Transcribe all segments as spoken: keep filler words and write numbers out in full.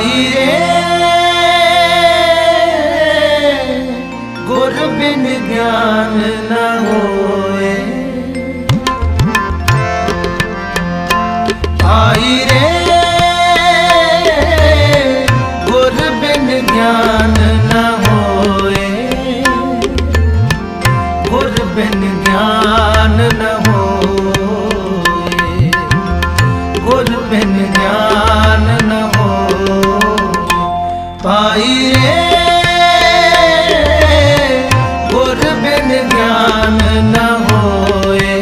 नाही रे गुर बिन ज्ञान न होए। आई रे गुर बिन ज्ञान न होए, गुर बिन ज्ञान न होए, गुर बिन ज्ञान न हो पाई रे, गुर बिन ज्ञान न होए।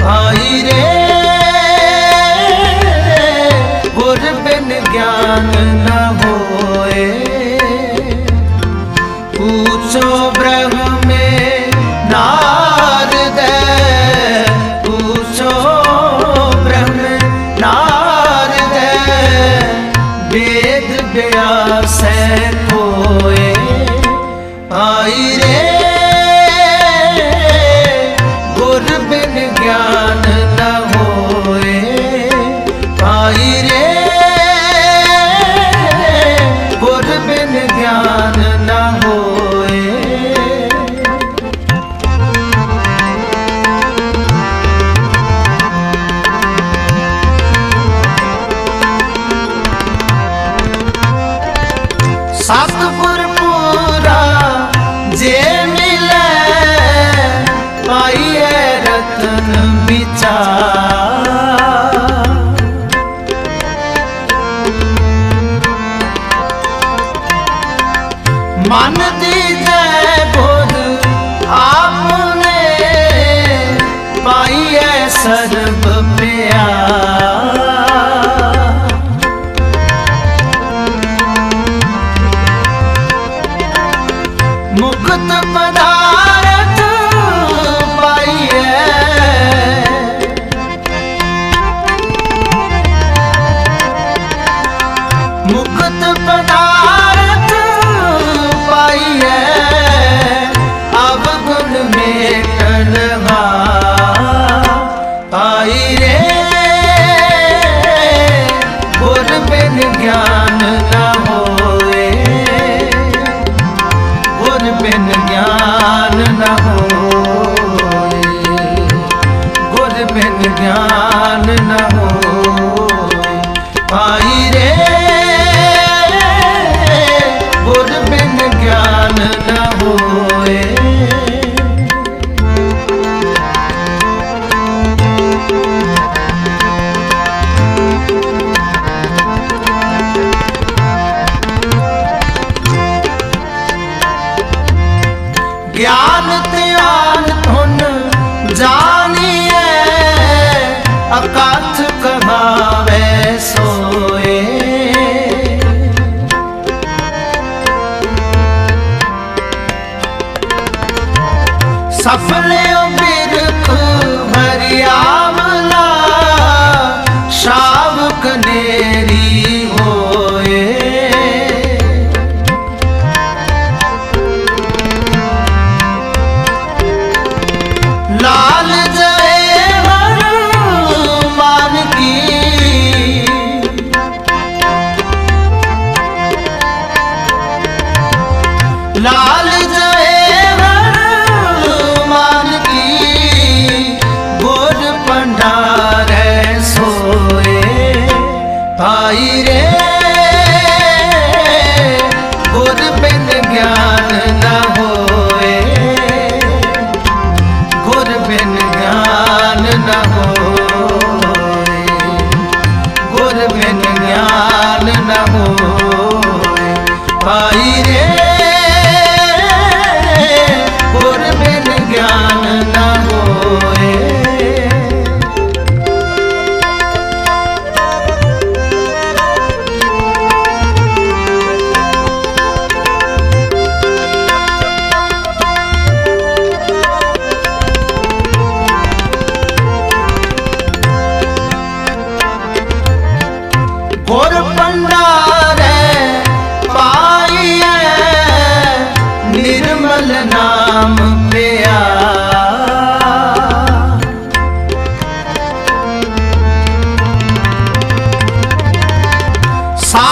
पाई रे गुर बिन ज्ञान न होए। पूछो ब्रह्म में नारद, पूछो ब्रह्म नारद, वेद व्यास कोए। आई रे गुर बिन ज्ञान न होए। आई रे गुर बिन ज्ञान न होए। सतगुर पूरा जे मिले, पाइए रतन विचार। मन दीजे बोध आपने, पाइए सर्व प्यार। मुक्त पदार्थ पाइए, मुक्त पदार्थ पाइए, अवगुण में कलमा। पाई रे गुर बिन ज्ञान न होए, गुर बिन ज्ञान न होए, गुर बिन ज्ञान न होए। पाई रे गुर बिन ज्ञान न होए। ज्ञान त्यान धुन जानिए, अकाथ कहावे सोए। सफल बिरख हरियावला, शाव कनेरी होए। लाल जय हर मान की, लाल जय हर मान की, गोर पंडारे सोए। पाई रे गुर बिन ज्ञान न होए, गुर बिन ज्ञान न होए, गुर बिन ज्ञान न होए। पाई रे गुर बिन ज्ञान न होए। गोर पंडारे पाइए, निर्मल नाम पिया। सा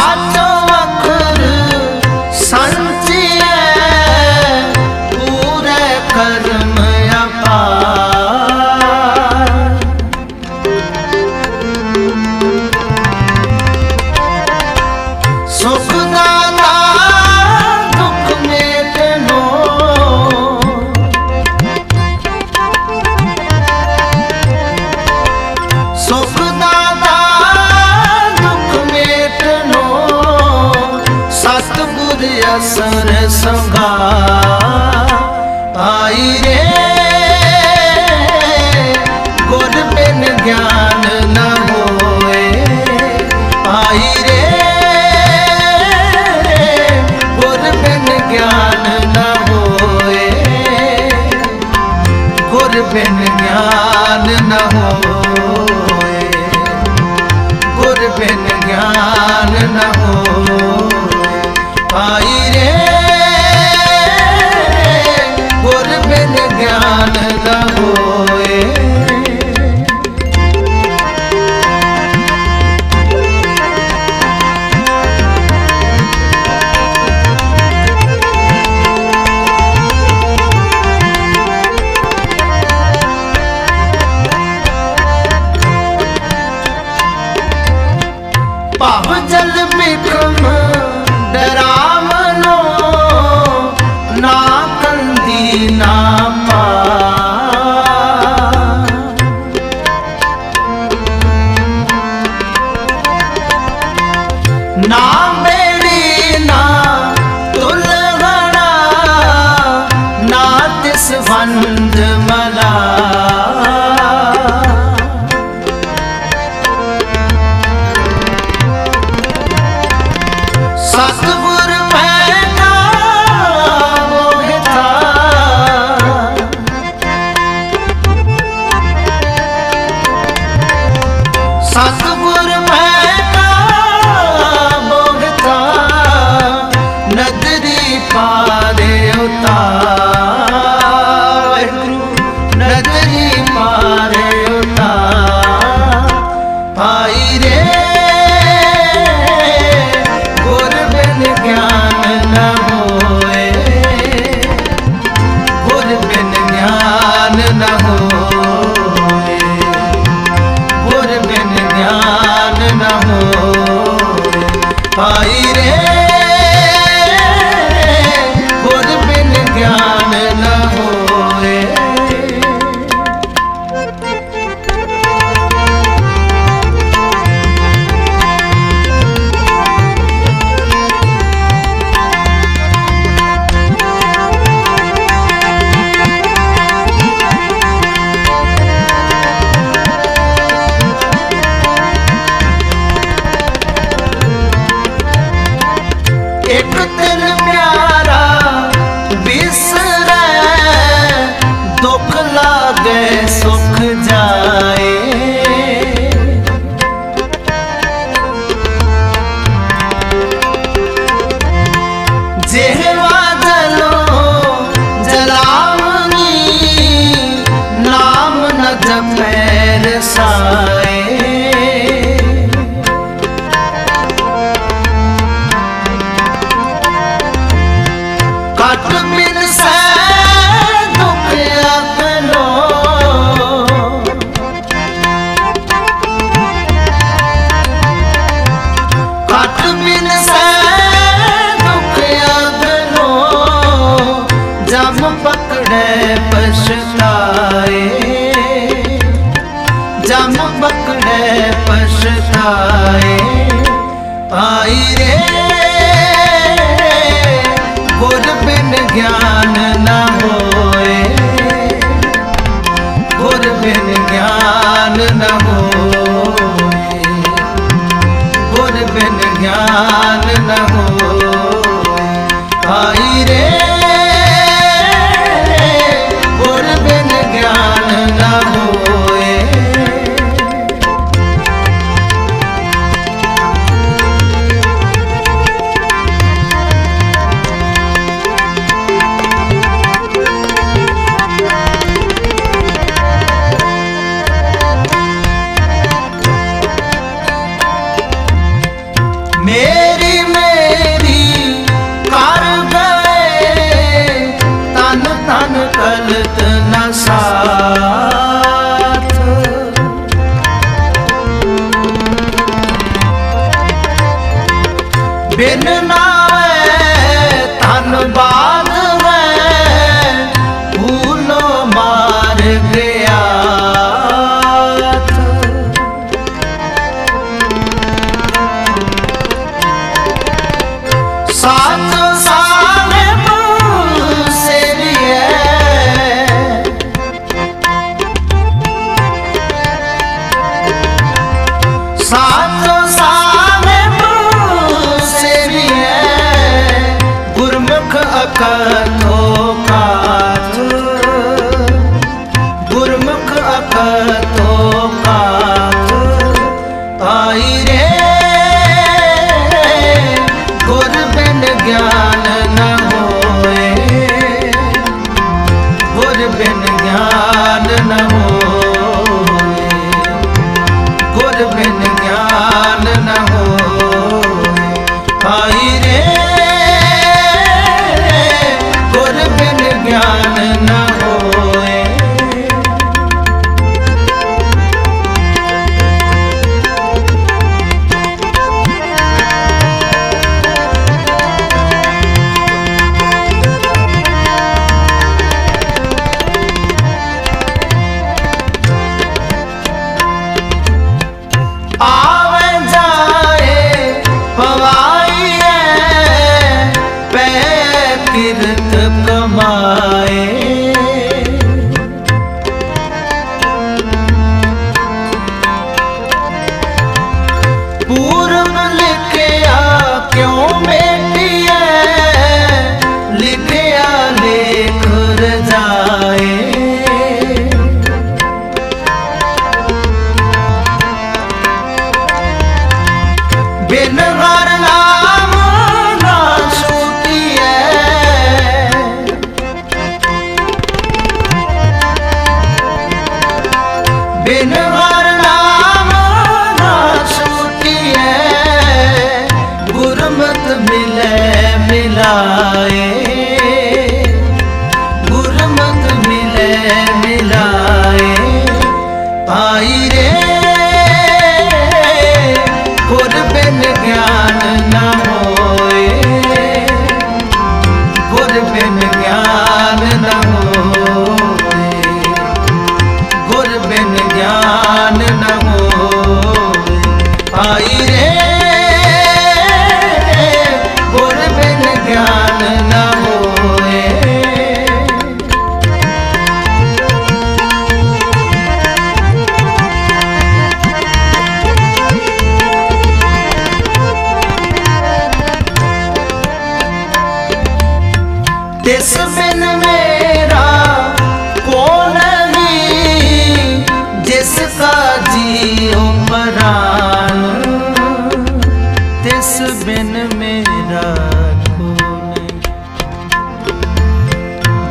मेरी चलत न साथ, बिन नाए तन बान में भूलो मार गया, साथ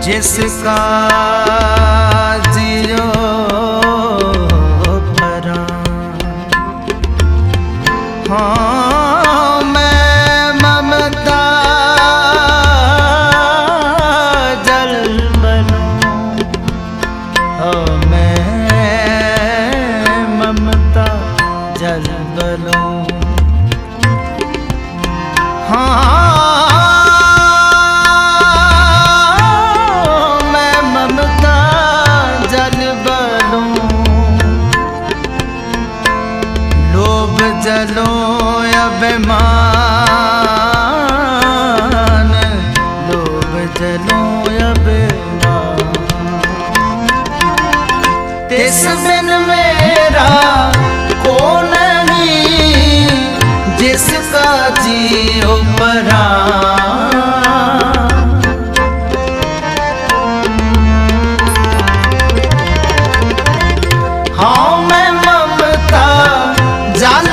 जिसका जियो परान। हाँ मैं ममता जल बनूं, हाँ मैं ममता जल बनूं, हाँ जलो अभिमान, लोभ जलो अभिमान, तिस बिन मेरा को नहीं जिसका जियो परान, हाँ मैं ममता जल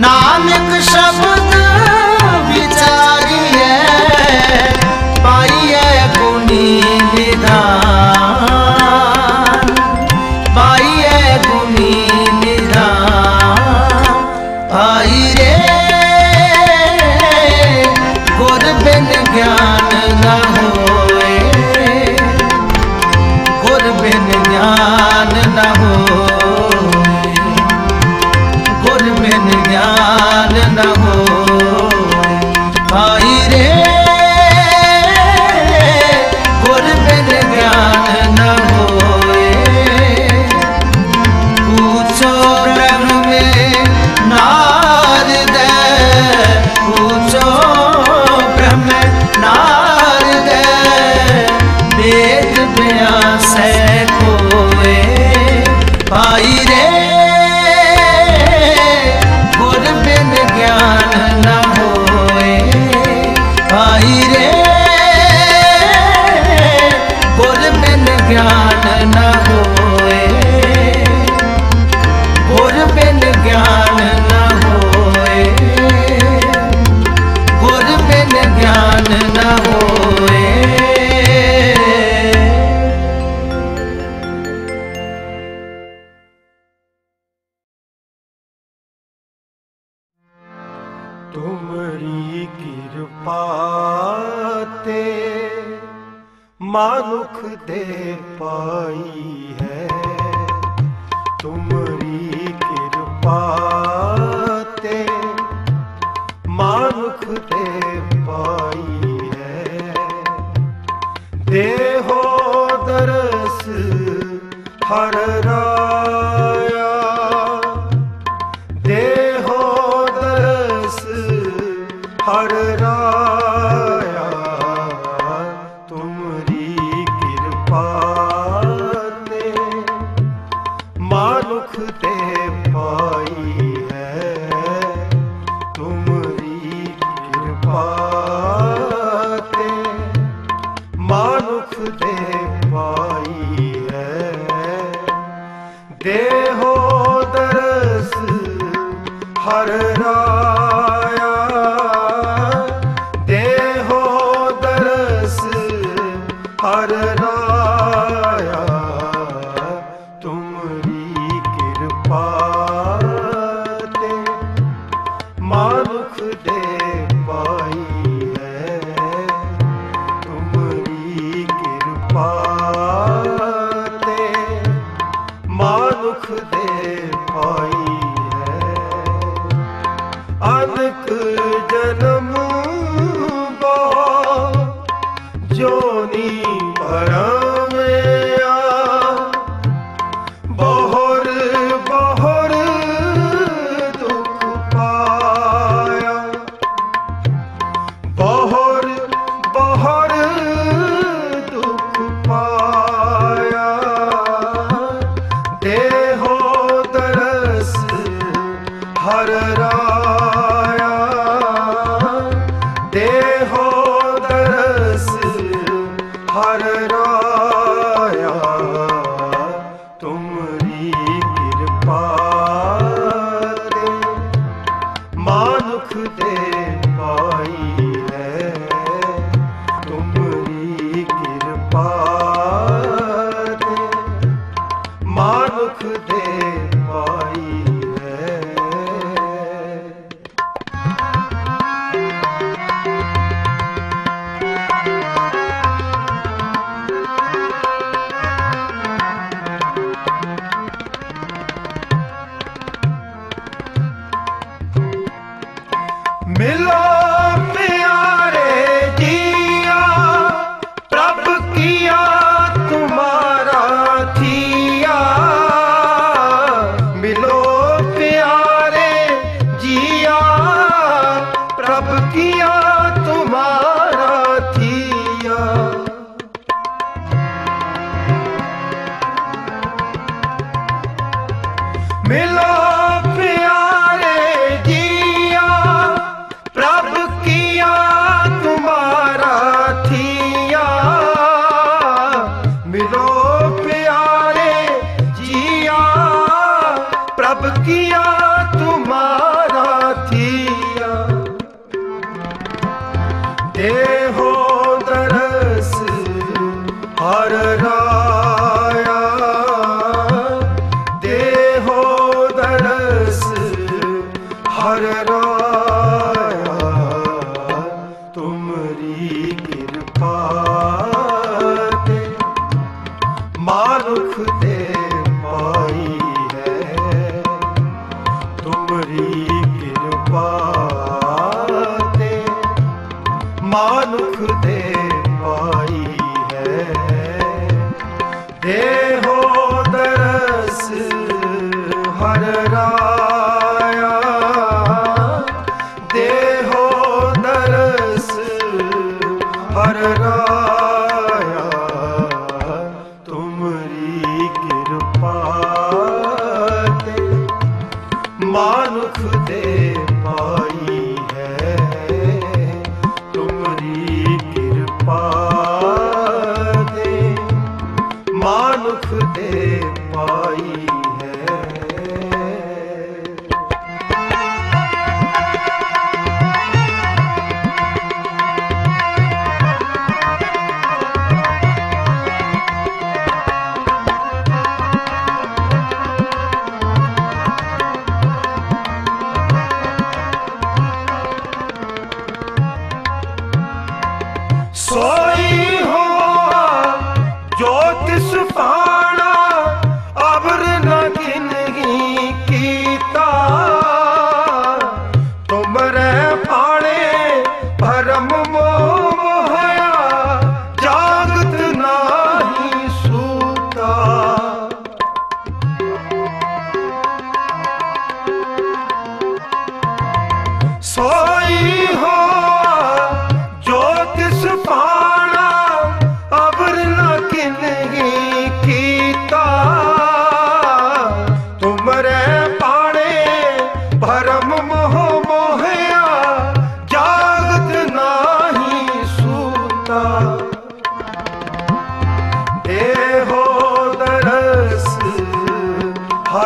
नाम न होए, गुर बिन ज्ञान न होए भाई रे, गुर बिन ज्ञान न होए। पूछो रंग में नारद, पूछो ब्रह्म नारद, वेद व्यास कोए भाई रे, गुर बिन ज्ञान न होए भाई रे, गुर बिन ज्ञान न होए, गुर बिन ज्ञान न होए, गुर बिन ज्ञान न होए। मानुख दे पाई है तुम्हारी कृपा ते, मानुख दे पाई है। देहो दरस हर राया, देहो दरस हर राया, हर राया, देहो दरस हर राया, तुम्हारी कृपा ते मानुख दे पाई है, तुम्हारी कृपा ते मानुख दे पाई। अनक जन्म बहु जोनी भरम या, बहुर बहुर दुख पाया, बहुर बहुर दुख पाया। देहो दरस हर राया, हर राया, तुम्हारी कृपा ते मानुख दे पाई है, तुम्हारी कृपा ते मानुख दे पाई। मानुख दे पा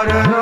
Oh,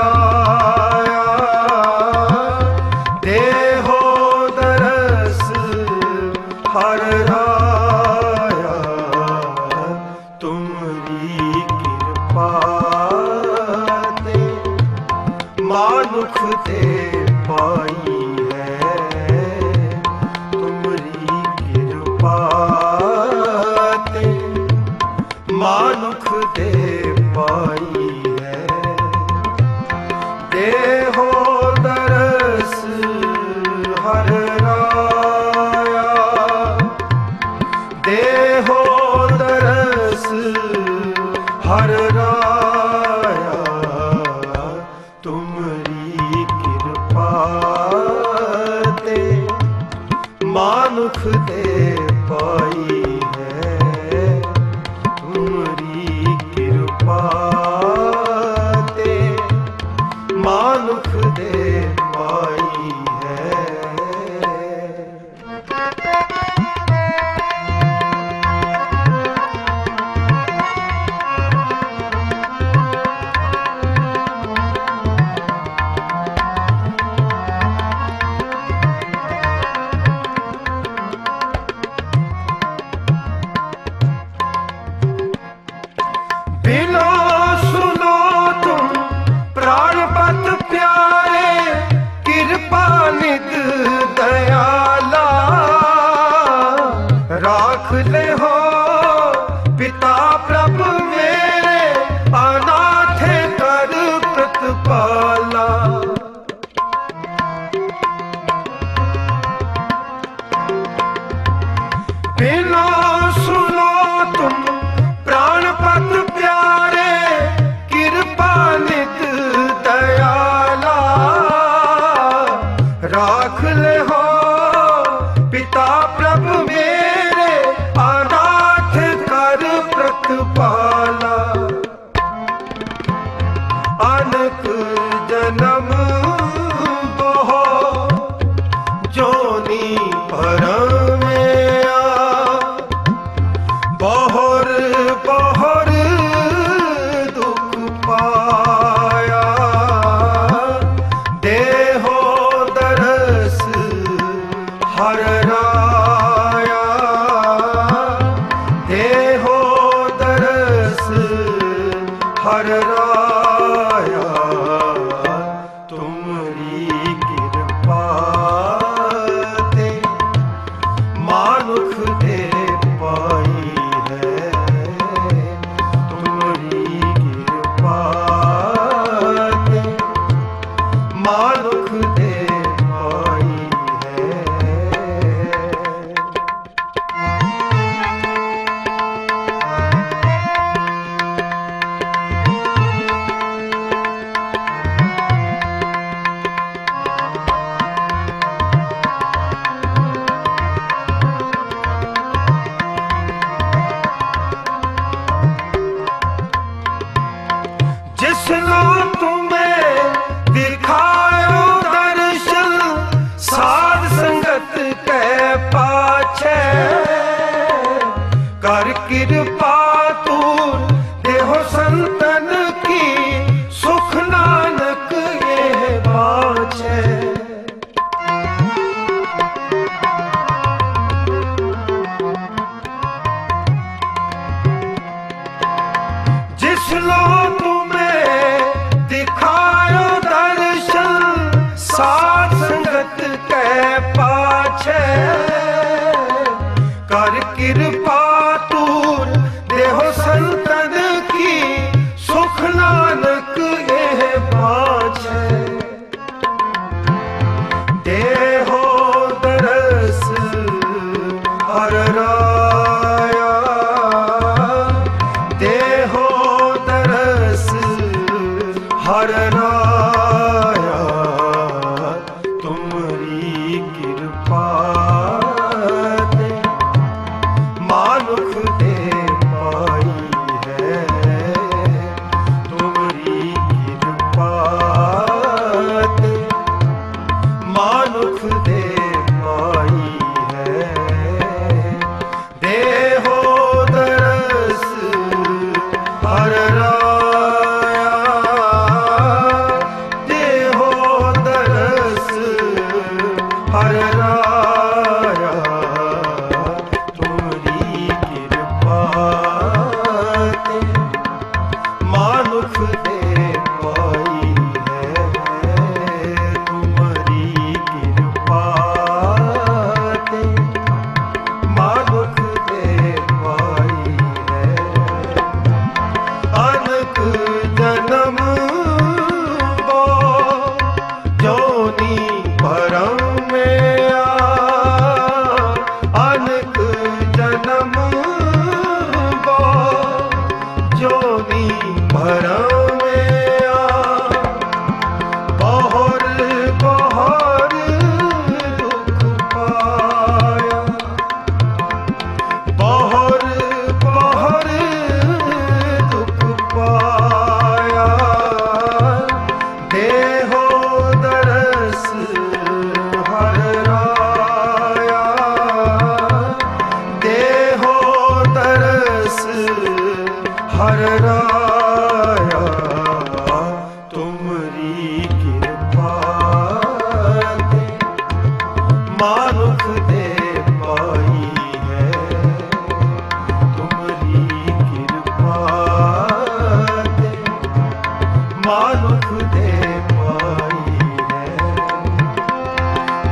मानुख दे पाई है,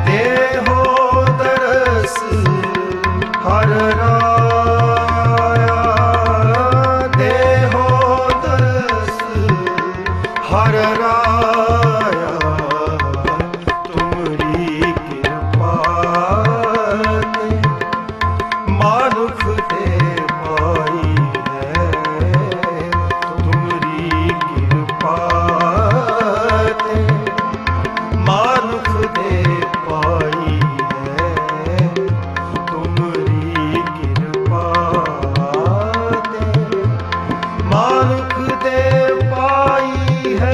दे हो तरस हर राया, दे हो तरस हर राया, तुम्हारी कृपा मानुख दे पाई है, तुम्हारी कृपा मानुख दे पाई है, तुम्हारी कृपा मानुख दे पाई है।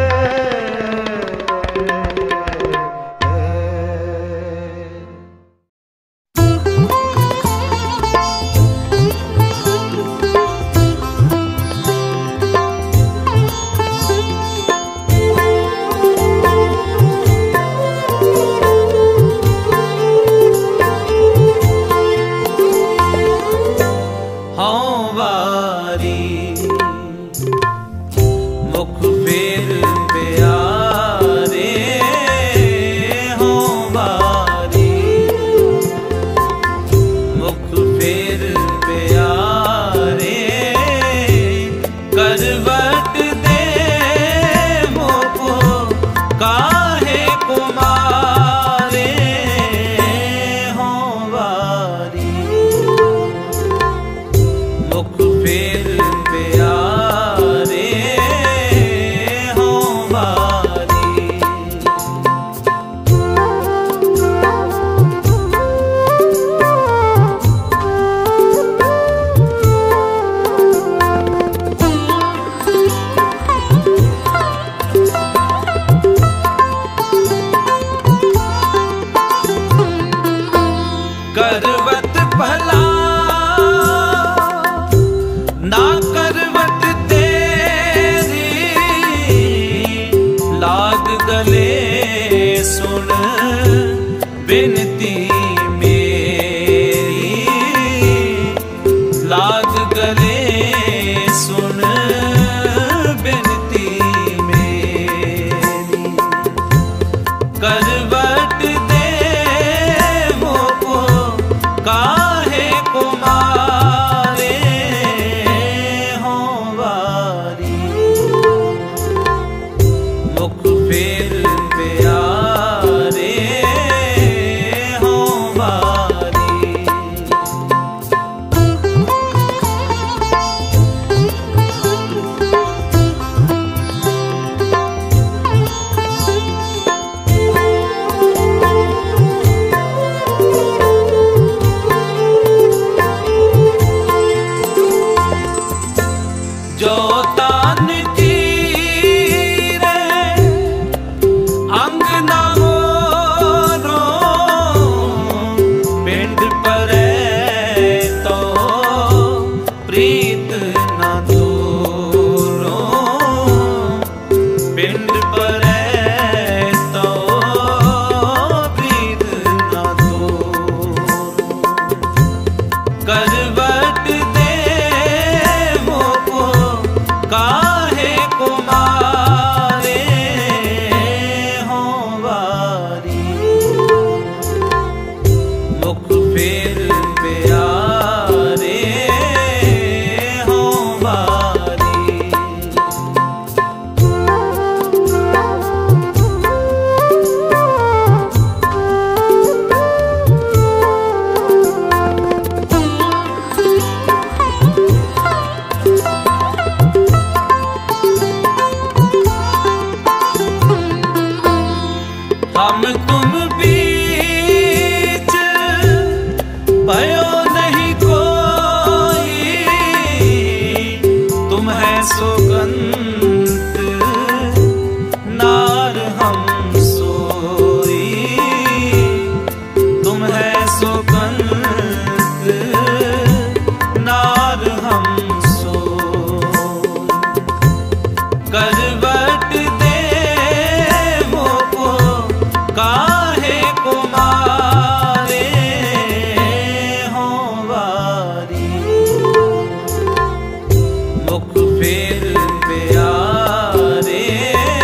मुख फेर प्यारे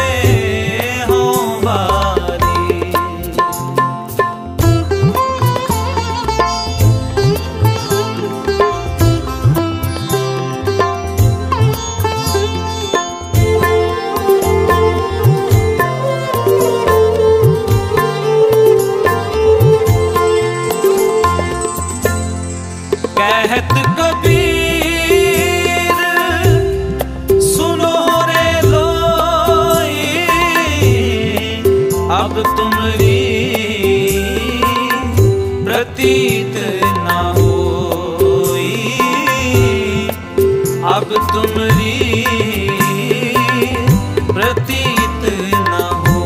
व्यतीत न होई, अब तुमरी प्रतीत न हो।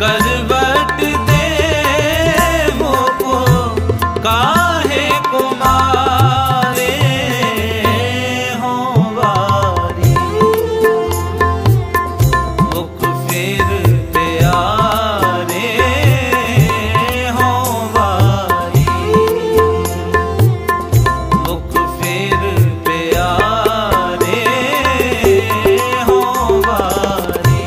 करवट देवो को काहे को मारे हो वारी, मुख फेर प्यारे हो वारी, मुख फेर प्यारे हो वारी, मुख फेर प्यारे हो वारी,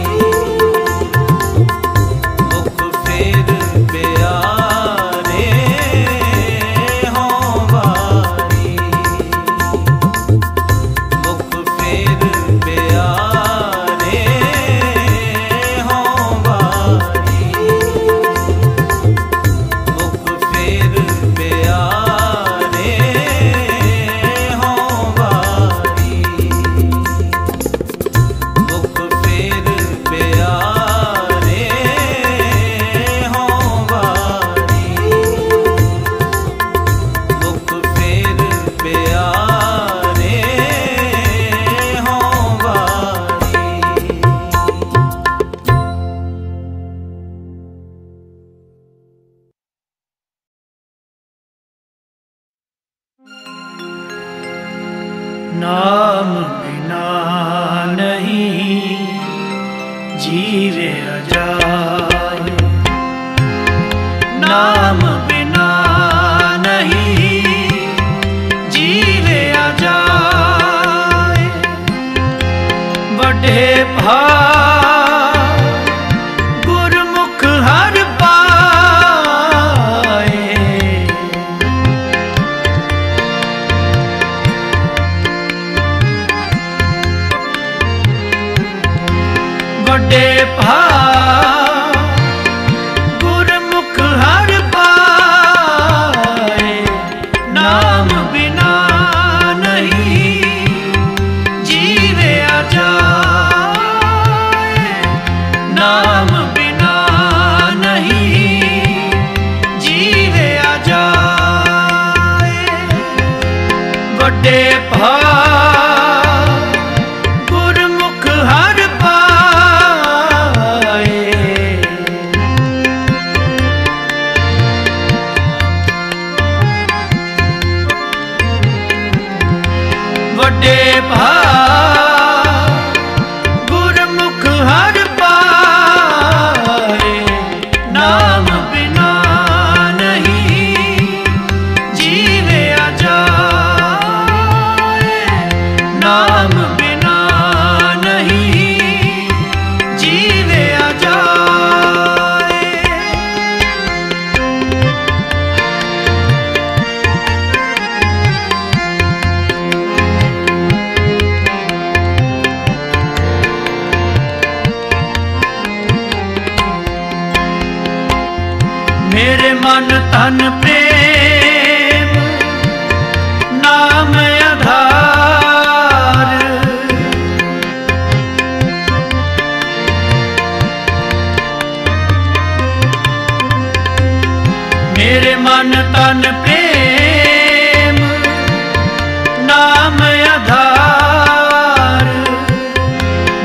मुख फेर प्यारे हो वारी, मुख फेर प्यारे हो वारी, मुख फेर प्यारे हो वारी, मुख फेर प्यारे हो वारी। नाम बिना नहीं जीवे अजाय, नाम बिना नहीं जीवे अजाय, बड़े भाव गुरमुख हर पाए, बड़े भाव गुरमुख हर पाए, नाम बिना नहीं जीवे अजाए, नाम बिना नहीं जीवे अजाए, बड़े भाव गुरमुख हर पाए। बड़े भाव गुरमुख हर पाए, नाम बिना नहीं जीवे अजाए, नाम बिना नहीं जीवे अजाए। मेरे मन तन प्रेम नाम आधार, मेरे मन तन प्रेम नाम आधार,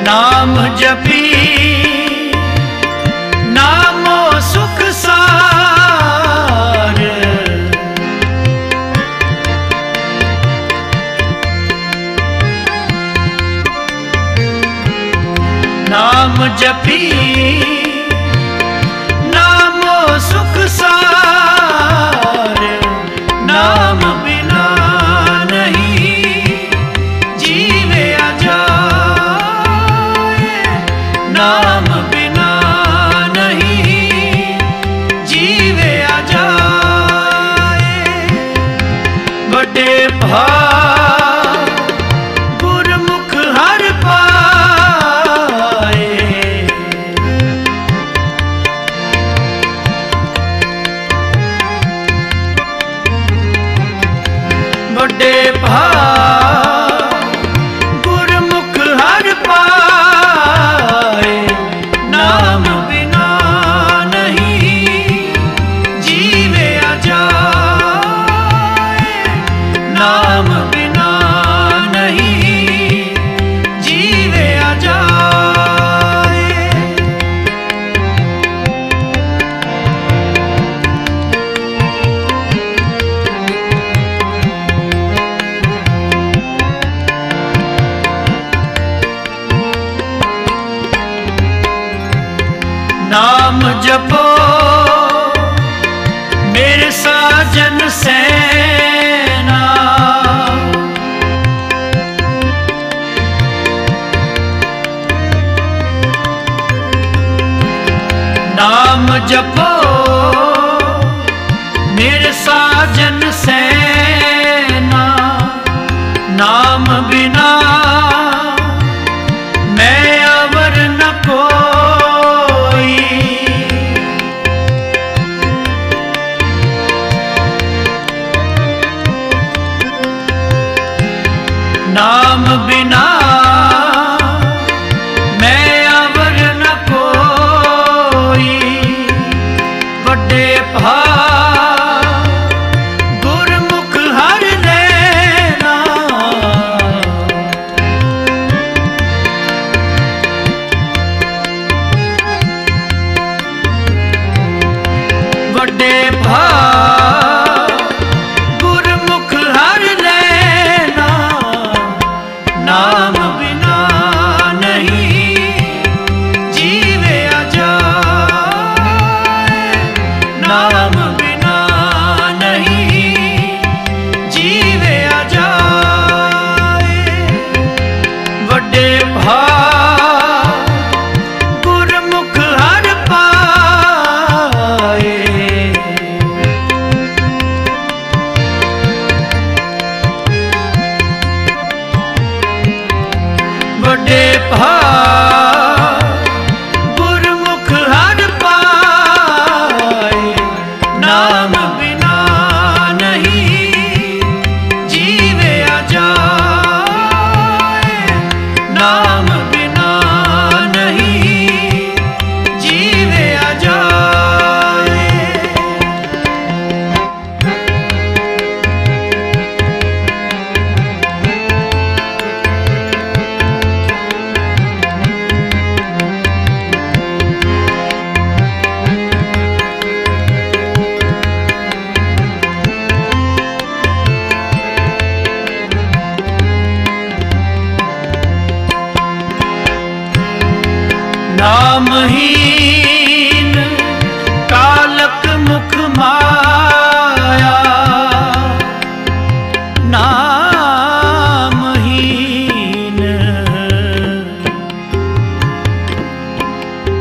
नाम जपी नामो सुख सार, नाम जपी नामो सुख सार, नाम बिना नहीं जीवे अजाए, नाम बिना नहीं जीवे अजाए, बड़े भाव गुरमुख हर पाए। जपो मेरे साजन सेना, नाम जपो मेरे साजन सेना, नाम बिना नाम बिना मैं अवर न कोई। बड़े भा गुरमुख हर लेना, बड़े भा नामहीन कालक मुख माया, नामहीन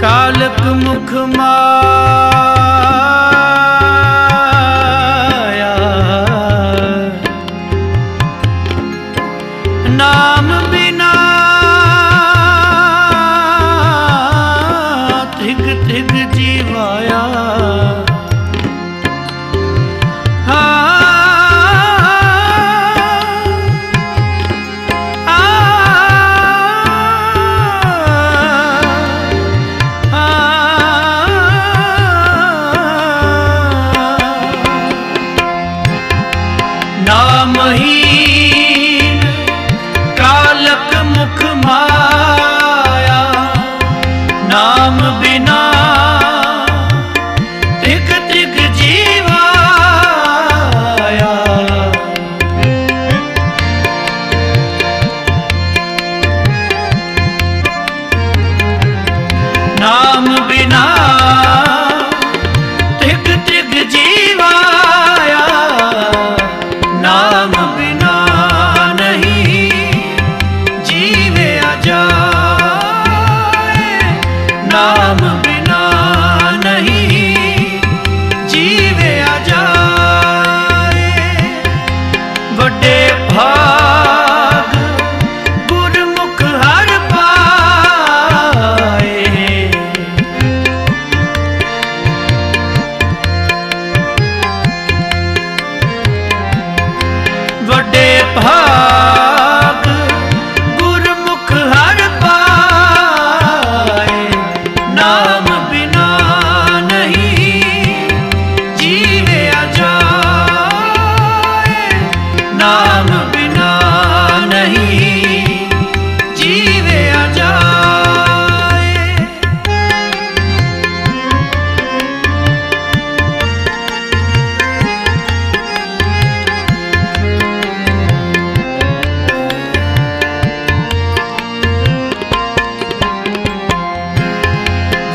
कालक मुख माया, नाम बिना जीवाया। नामहीन कालक मुख माया, नाम बिना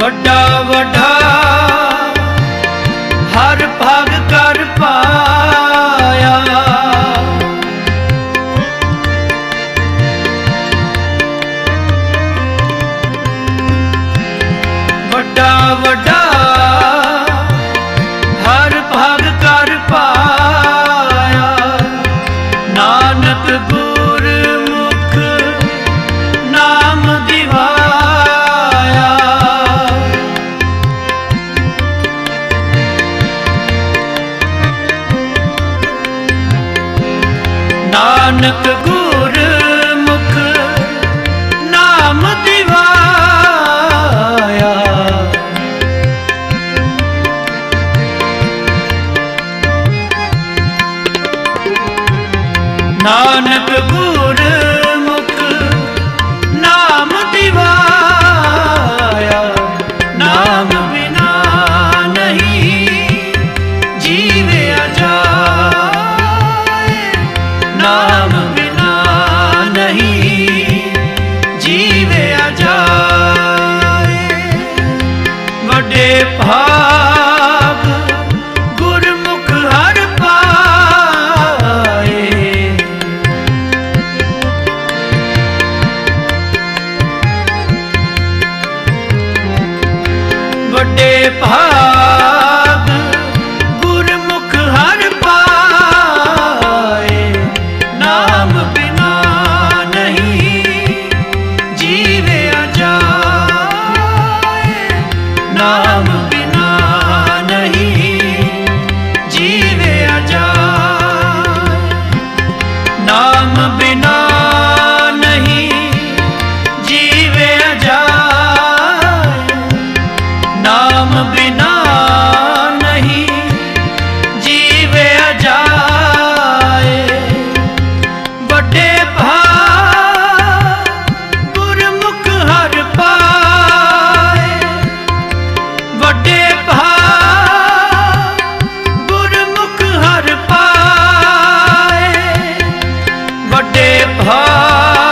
वड्डा वड्डा जाए बड़े भाग गुरमुख हर पाए। बड़े भाग गुरमुख हर पाए नाम बिना नहीं जीवे जाए। नाम बिना नहीं जीवे जाए। नाम बिना नहीं जीवे जाए। नाम बिना नहीं जीवे जाए। बड़े भाग गुरमुख हर पाए। बड़े भाग गुरमुख हर पाए। बड़े भाग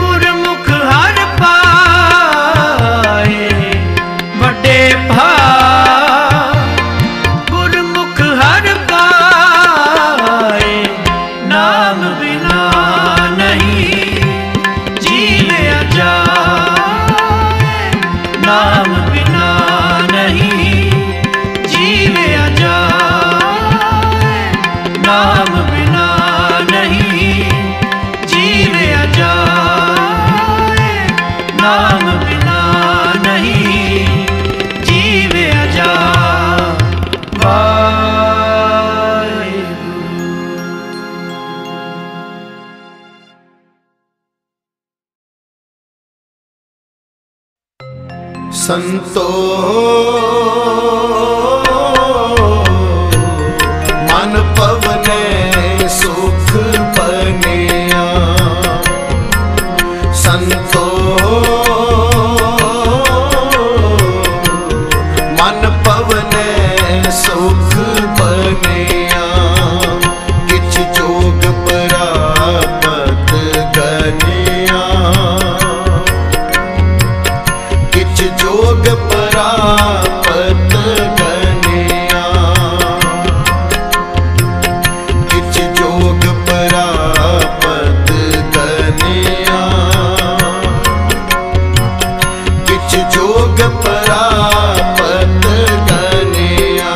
गुरमुख हर पाए। बड़े भाग गुरमुख हर पाए नाम बिना नहीं जीवे जाए। नाम बिना नहीं जीवे जाए। नाम बिना नहीं जीवे जाए। नाम बिना नहीं जीवे जाए। संतो मन पवने सुख बनिया। संतो मन पवने सुख बनिया। किछ जोग प्रापत गनिया। किछ जोग प्रापत गनिया। किछ जोग प्रापत गनिया। किछ जोग प्रापत गनिया।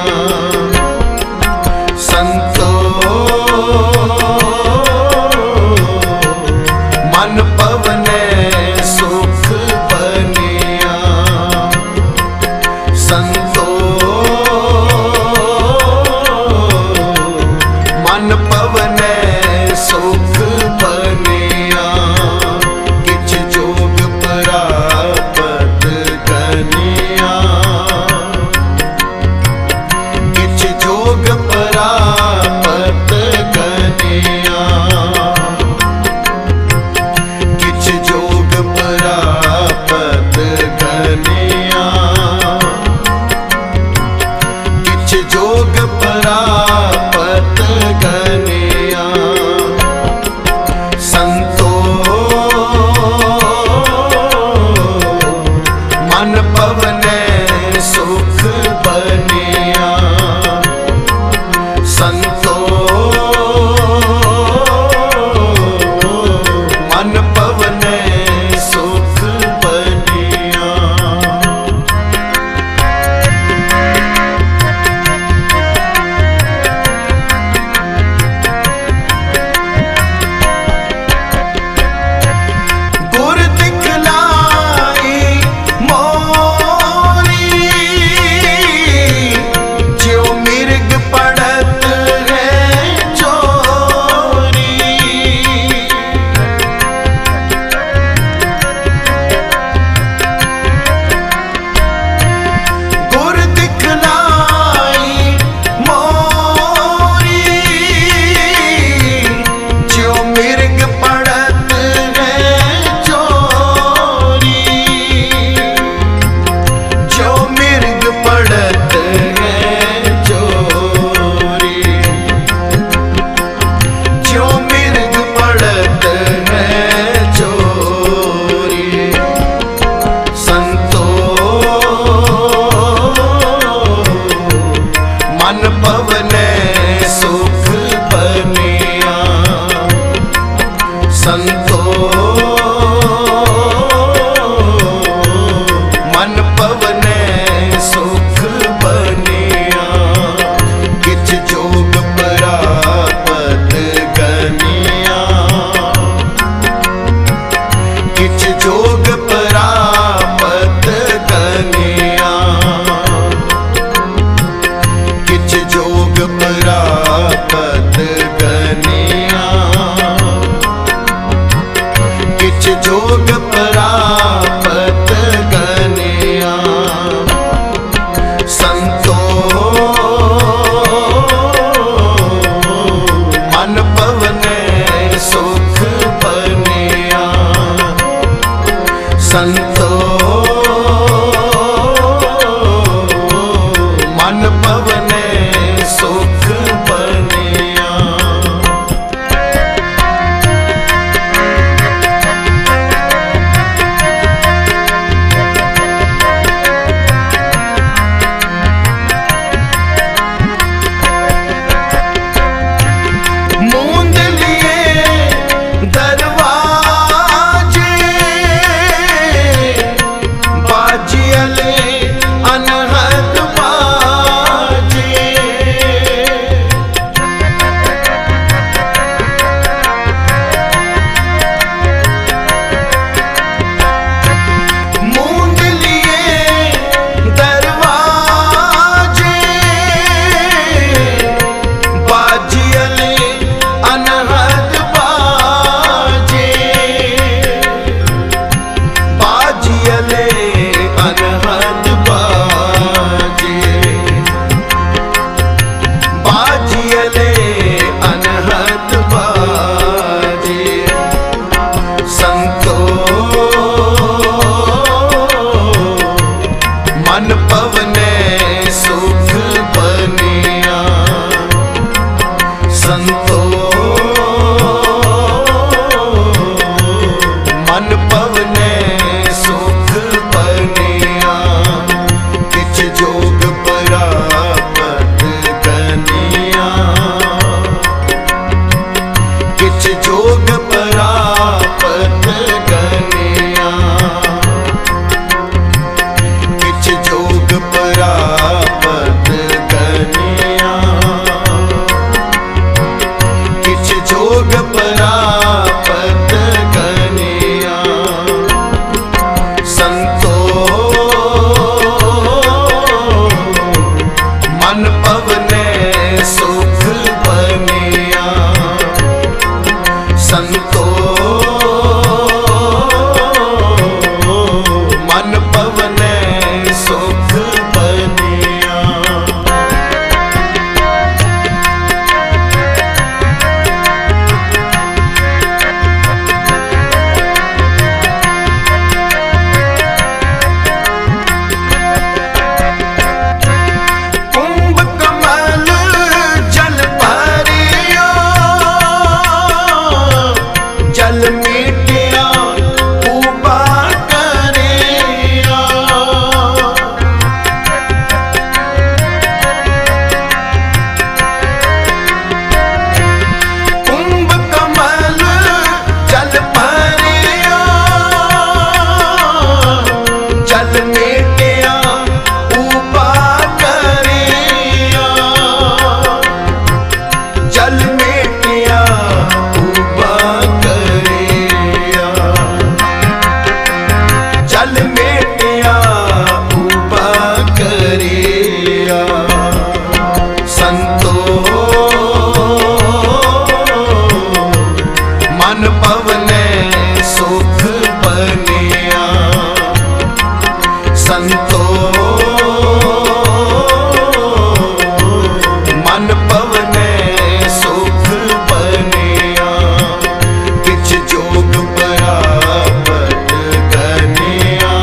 जोग परापत कन्या, किछ जोग परापत कन्या, किछ जोग परापत कन्या। संतो मन पवन सुख बनिया, संतो मन पवन सुख बनिया। मूंद लिए दरवाजे बाजियले अनहद बाजे, मूंद लिए दरवाजे बाजियले अनहद बाजे, बाजियले अनहद बाजे, बाजियले अनहद बाजे। संतो मन पवने सुख बनिया, संतो मन पवने सुख बनिया। किछ जोग परापत कनिया, किछ जोग परापत कनिया, किछ जोग परापत कनिया, किछ जोग परापत कनिया। संतो मन पवने सुख बनिया, संतो मन पवने सुख बनिया। कुंभ कमल जल भरियो, जल मीठिया उबा करियो, कुंभ कमल जल भरियो, जल मीठिया उबा करियो, जल मीठिया उबा करियो, जल मीठिया उबा करियो। संतो मन पवने सुख बनिया, संतो मन पवने सुख बनिया। किछ जोग परापत कनिया,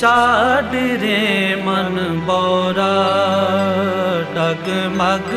छाड़ रे मन बौरा डगमग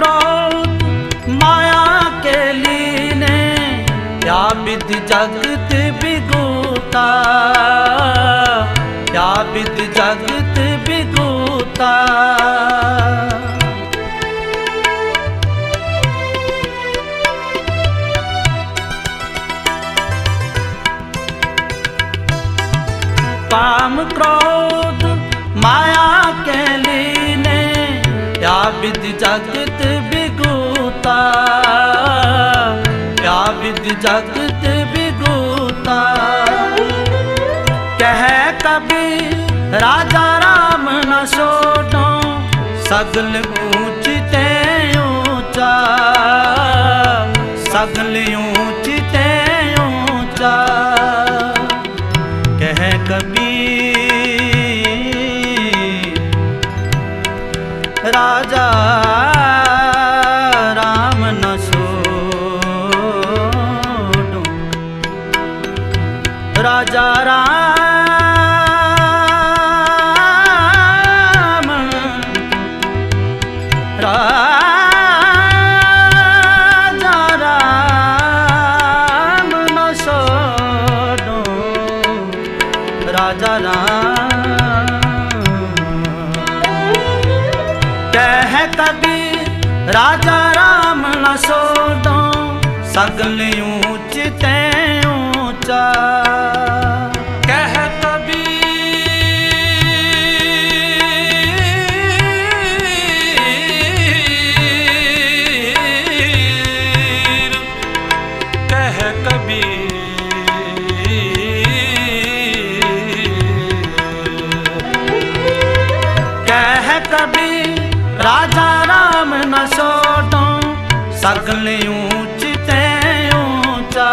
स्रोत माया के लीने, क्या विधि जगत बिगोता, क्या विधि जगत बिगोता। काम क्रोध माया के लीने, या विधि जगत बिगोता, या विधि जगत बिगोता। कह कभी राजा राम न सोटो, सगल ऊंचते ऊंचा, सगल ऊंचते ऊंचा। कह कबीर राजा राम न सोटो, राजा राम राम राजा राम न सोडो, सगल ऊंचते ऊंचा। कह कबीर, कह कबीर, कह कबीर राजा राम न सोटो, सगल ऊंचते ऊंचा,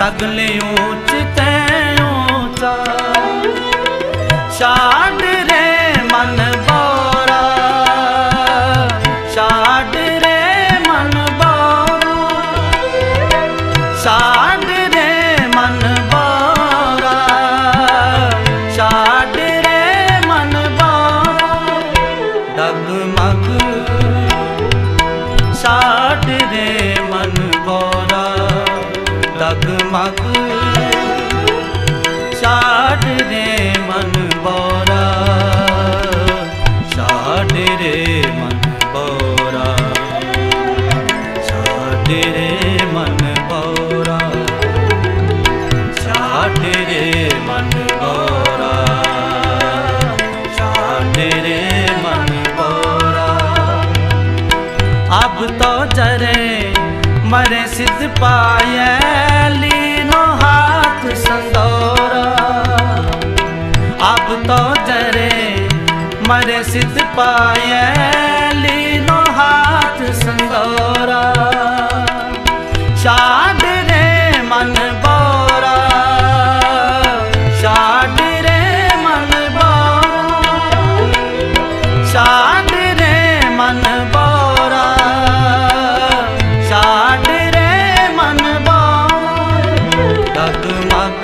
सगल ऊंचते ऊंचा। शाद रे मन बोरा, शाद रे मन बोरा, शाद रे मन बोरा, शाद रे मन बोरा। डगमग शाद रे मन बोरा, डगमग शाद रे मन बोरा, शाद रे मन बोरा, शाद रे मन बोरा, शाद रे मन बोरा, शाद रे मन बोरा। अब तो जरे मरे सिद्ध पाए, लीनो हाथ संदोरा। अब तो जरे मरे सिद्ध पाए, लीनो हाथ संदोरा। शाद रे मन बोरा, शाद रे मन बोरा, शाद रे मन बोरा, शाद रे मन बोरा। डगमग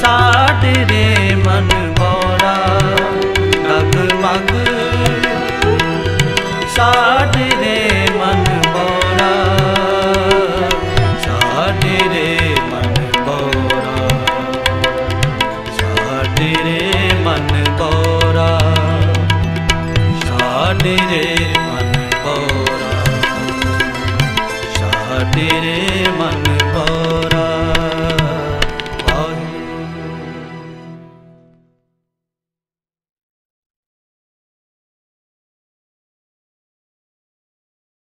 शाद रे मन बोरा, डगमग शाद रे मन बोरा, शाद रे मन बोरा, शाद रे मन बोरा, शाद रे